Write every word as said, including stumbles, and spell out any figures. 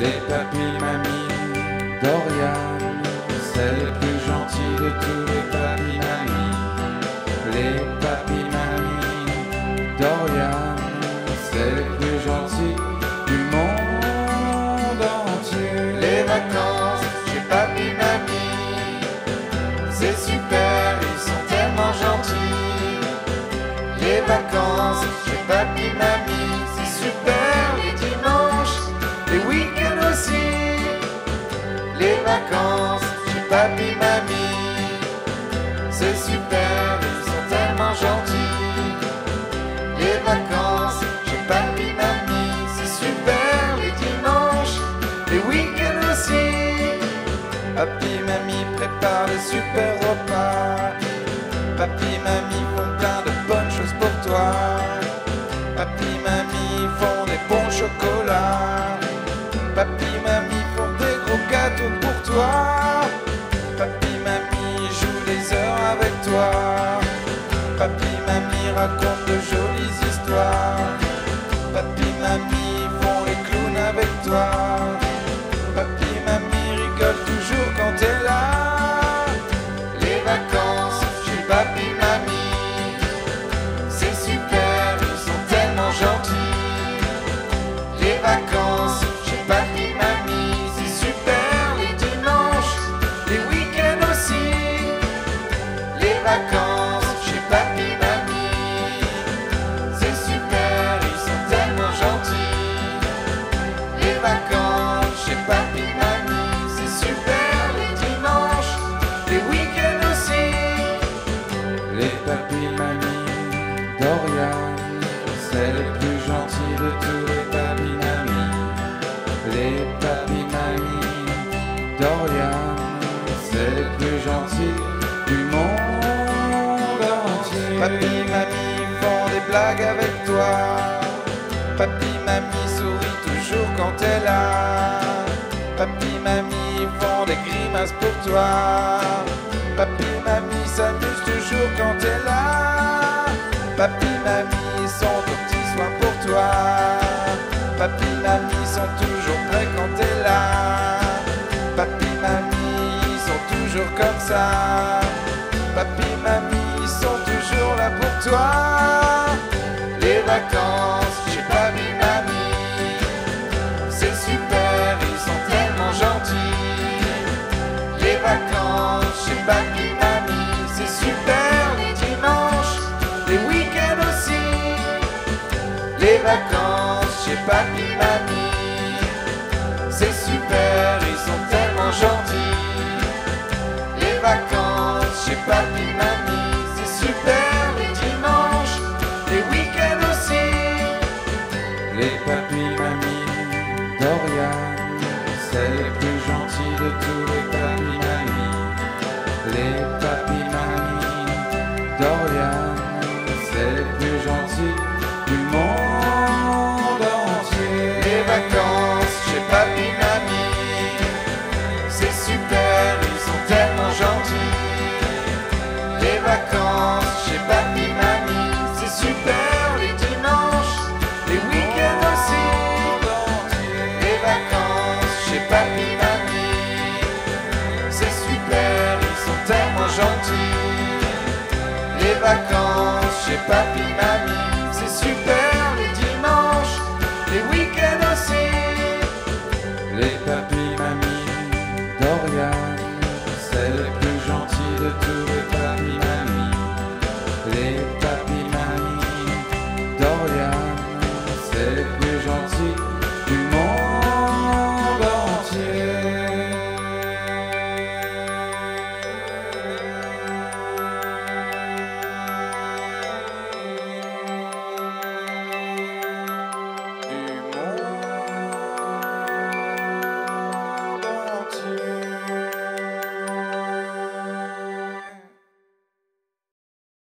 les papilles mamies d'Oriane, celle la plus gentille de tous les papilles mamies, les papilles mamies d'Oriane, celle la plus gentille du monde entier. Les vacances chez papilles mamies, c'est super, ils sont tellement gentils. Les vacances chez papilles mamies, c'est super les dimanches, les week-ends aussi. Les vacances chez papilles mamies, c'est super, ils sont tellement gentils. Les vacances chez papilles mamies, c'est super les dimanches, les week-ends aussi. Papilles mamies prépare des super repas, papilles mamies font plein de bonnes choses pour toi, papilles mamies font des bons chocolats, papilles mamies font des gros gâteaux pour toi, papilles mamies jouent des heures avec toi, papilles mamies racontent de jolies histoires, papilles mamies font les clowns avec toi, papilles mamies rigolent toujours quand t'es là. Les vacances chez papilles mamies, les vacances chez papilles mamies, c'est super les dimanches, les week-ends aussi. Les vacances chez papilles mamies, c'est super, ils sont tellement gentils. Les vacances chez papilles mamies, c'est super les dimanches, les week-ends aussi. Les papilles mamies d'Oriane, c'est les plus gentilles de tous les papilles mamies. Les papilles mamies d'Oriane, c'est les plus gentilles du monde entier. Papilles mamies font des blagues avec toi, papilles mamies sourit toujours quand t'es là, papilles mamies font des grimaces pour toi, papilles mamies s'amusent toujours quand t'es là. Papilles mamies sont de petits soins pour toi, papilles mamies sont toujours prêts quand t'es là, papilles mamies sont toujours comme ça, papilles mamies sont toujours là pour toi. Les vacances chez papilles mamies, c'est super, ils sont tellement gentils. Les vacances chez papilles mamies, c'est super les dimanches, les week-ends aussi. Les vacances chez papilles mamies, c'est super, ils sont tellement gentils. Les vacances chez papilles mamies, c'est super les dimanches, les week-ends aussi. Les papilles mamies d'Oriane, c'est les plus gentilles de tous les papilles mamies. Les papilles mamies d'Oriane, c'est les plus gentils du monde entier. Les vacances chez papilles mamies, c'est super, ils sont tellement gentils. Les vacances chez papilles mamies, c'est super les dimanches, les week-ends aussi. Les vacances chez papilles mamies, c'est super, ils sont tellement gentils. Les vacances chez papilles mamies, c'est super les dimanches, les week-ends aussi. Les papilles mamies d'Oriane, c'est les plus gentilles de tous les papilles mamies. Les